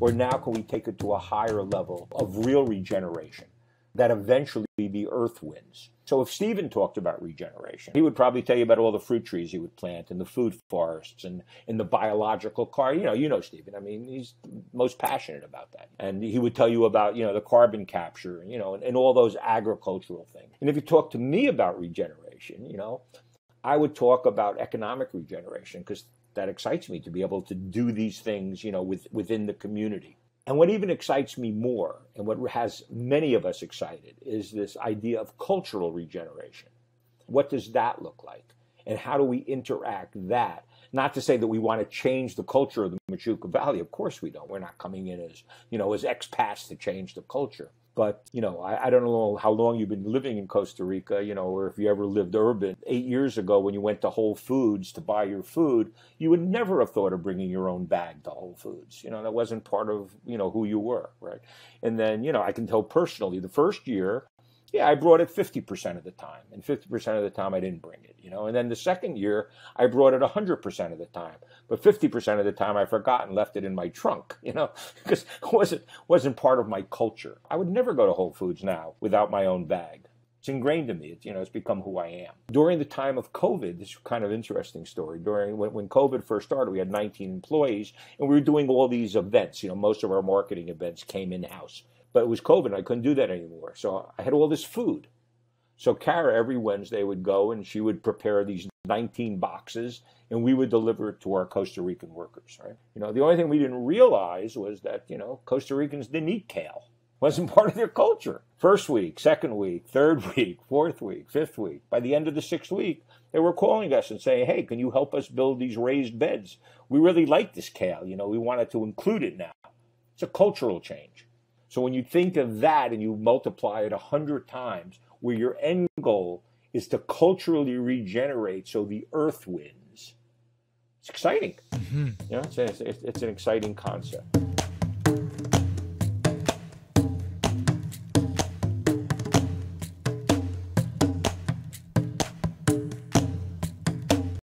or now can we take it to a higher level of real regeneration that eventually the earth wins? So if Stephen talked about regeneration, he would probably tell you about all the fruit trees he would plant and the food forests and in the biological car. You know Stephen. I mean, he's most passionate about that. And he would tell you about, the carbon capture, and all those agricultural things. And if you talk to me about regeneration, I would talk about economic regeneration because that excites me to be able to do these things, within the community. And what even excites me more, and what has many of us excited, is this idea of cultural regeneration. What does that look like? And how do we interact that? Not to say that we want to change the culture of the Machuca Valley. Of course we don't. We're not coming in as, as expats to change the culture. But, I don't know how long you've been living in Costa Rica, or if you ever lived urban. 8 years ago, when you went to Whole Foods to buy your food, you would never have thought of bringing your own bag to Whole Foods. That wasn't part of, who you were, right? And then, I can tell personally, the first year, I brought it 50% of the time, and 50% of the time I didn't bring it, And then the second year, I brought it 100% of the time, but 50% of the time I forgot and left it in my trunk, because it wasn't part of my culture. I would never go to Whole Foods now without my own bag. It's ingrained in me. It's, it's become who I am. During the time of COVID, this is kind of interesting story. When COVID first started, we had 19 employees, and we were doing all these events. Most of our marketing events came in-house. But it was COVID and I couldn't do that anymore. So I had all this food. So Cara, every Wednesday, would go and she would prepare these 19 boxes and we would deliver it to our Costa Rican workers, right? The only thing we didn't realize was that, Costa Ricans didn't eat kale. It wasn't part of their culture. First week, second week, third week, fourth week, fifth week. By the end of the sixth week, they were calling us and saying, hey, can you help us build these raised beds? We really like this kale. We wanted to include it now. It's a cultural change. So when you think of that and you multiply it 100 times, where your end goal is to culturally regenerate so the earth wins, it's exciting. Mm-hmm. It's an exciting concept.